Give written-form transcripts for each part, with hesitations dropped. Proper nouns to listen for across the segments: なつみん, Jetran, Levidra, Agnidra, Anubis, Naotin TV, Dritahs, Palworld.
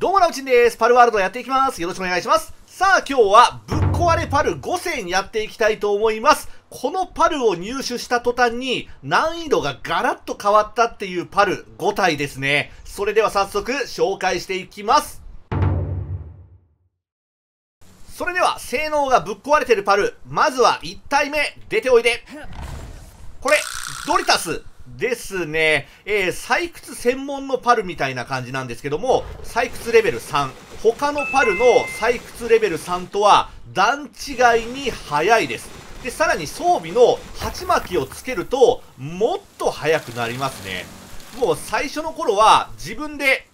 どうもなおちんです。パルワールドやっていきます。よろしくお願いします。さあ今日はぶっ壊れパル5選やっていきたいと思います。このパルを入手した途端に難易度がガラッと変わったっていうパル5体ですね。それでは早速紹介していきます。それでは性能がぶっ壊れてるパル。まずは1体目出ておいで。これ、ドリタス。ですね、採掘専門のパルみたいな感じなんですけども、採掘レベル3。他のパルの採掘レベル3とは段違いに速いです。で、さらに装備の鉢巻きをつけると、もっと速くなりますね。もう最初の頃は自分で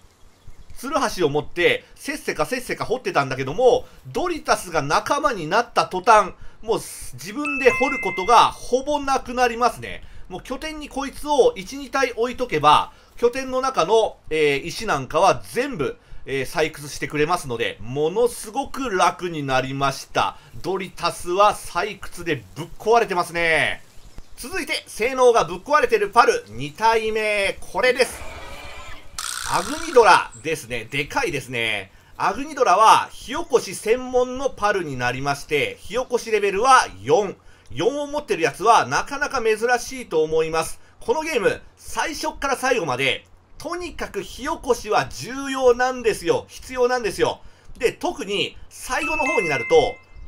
ツルハシを持って、せっせか掘ってたんだけども、ドリタスが仲間になった途端、もう自分で掘ることがほぼなくなりますね。もう拠点にこいつを1、2体置いとけば、拠点の中の、石なんかは全部、採掘してくれますので、ものすごく楽になりました。ドリタスは採掘でぶっ壊れてますね。続いて、性能がぶっ壊れてるパル、2体目、これです。アグニドラですね。でかいですね。アグニドラは火起こし専門のパルになりまして、火起こしレベルは4。4を持ってるやつはなかなか珍しいと思います。このゲーム、最初から最後まで、とにかく火起こしは重要なんですよ。必要なんですよ。で、特に最後の方になると、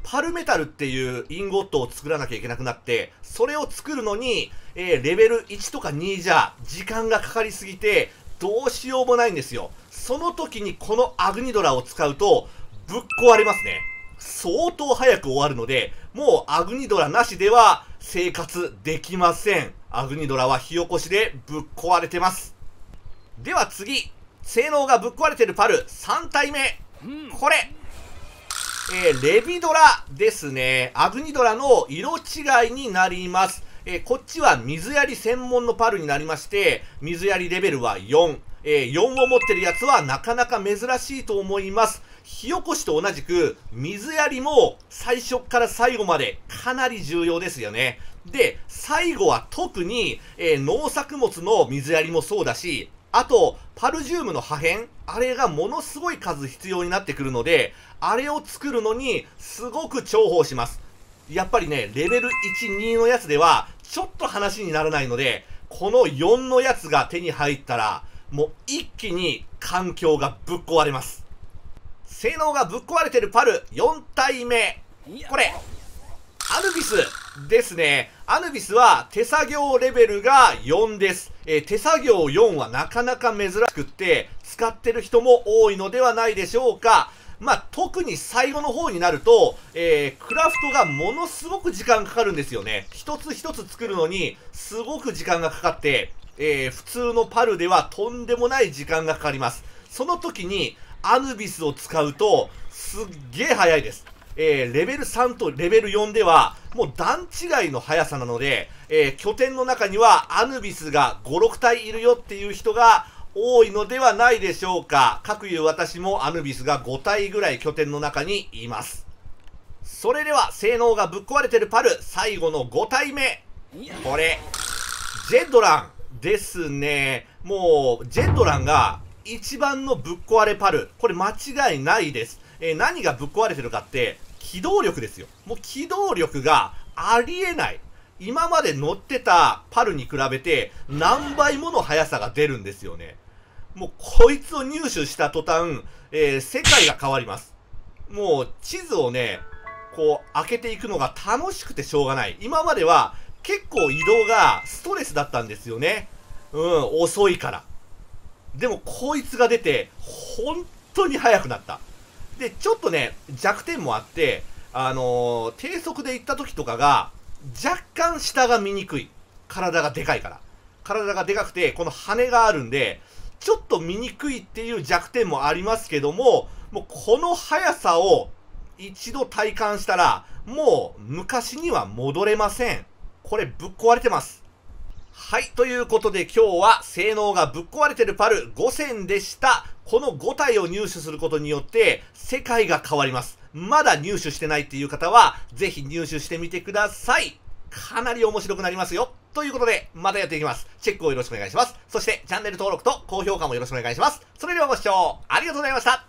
パルメタルっていうインゴットを作らなきゃいけなくなって、それを作るのに、レベル1とか2じゃ時間がかかりすぎて、どうしようもないんですよ。その時にこのアグニドラを使うと、ぶっ壊れますね。相当早く終わるので、もうアグニドラなしでは生活できません。アグニドラは火起こしでぶっ壊れてます。では次、性能がぶっ壊れてるパル3体目。これ、レビドラですね。アグニドラの色違いになります。こっちは水やり専門のパルになりまして、水やりレベルは4。4を持ってるやつはなかなか珍しいと思います。火起こしと同じく、水やりも最初から最後までかなり重要ですよね。で、最後は特に、農作物の水やりもそうだし、あと、パルジウムの破片、あれがものすごい数必要になってくるので、あれを作るのにすごく重宝します。やっぱりね、レベル1、2のやつでは、ちょっと話にならないので、この4のやつが手に入ったら、もう一気に環境がぶっ壊れます。性能がぶっ壊れてるパル4体目。これ、アヌビスですね。アヌビスは手作業レベルが4です。手作業4はなかなか珍しくって、使ってる人も多いのではないでしょうか。まあ、特に最後の方になると、クラフトがものすごく時間かかるんですよね。一つ一つ作るのに、すごく時間がかかって、普通のパルではとんでもない時間がかかります。その時にアヌビスを使うとすっげー速いです。レベル3とレベル4ではもう段違いの速さなので、拠点の中にはアヌビスが5、6体いるよっていう人が多いのではないでしょうか。かくいう私もアヌビスが5体ぐらい拠点の中にいます。それでは性能がぶっ壊れてるパル最後の5体目。これ、ジェッドラン。ですね。もう、ジェットランが一番のぶっ壊れパル。これ間違いないです。何がぶっ壊れてるかって、機動力ですよ。もう機動力がありえない。今まで乗ってたパルに比べて何倍もの速さが出るんですよね。もうこいつを入手した途端、世界が変わります。もう地図をね、こう開けていくのが楽しくてしょうがない。今までは、結構移動がストレスだったんですよね。遅いから。でもこいつが出て、本当に速くなった。で、ちょっとね、弱点もあって、低速で行った時とかが、若干下が見にくい。体がでかいから。体がでかくて、この羽があるんで、ちょっと見にくいっていう弱点もありますけども、もうこの速さを一度体感したら、もう昔には戻れません。これぶっ壊れてます。はい。ということで今日は性能がぶっ壊れてるパル5選でした。この5体を入手することによって世界が変わります。まだ入手してないっていう方はぜひ入手してみてください。かなり面白くなりますよ。ということでまたやっていきます。チェックをよろしくお願いします。そしてチャンネル登録と高評価もよろしくお願いします。それではご視聴ありがとうございました。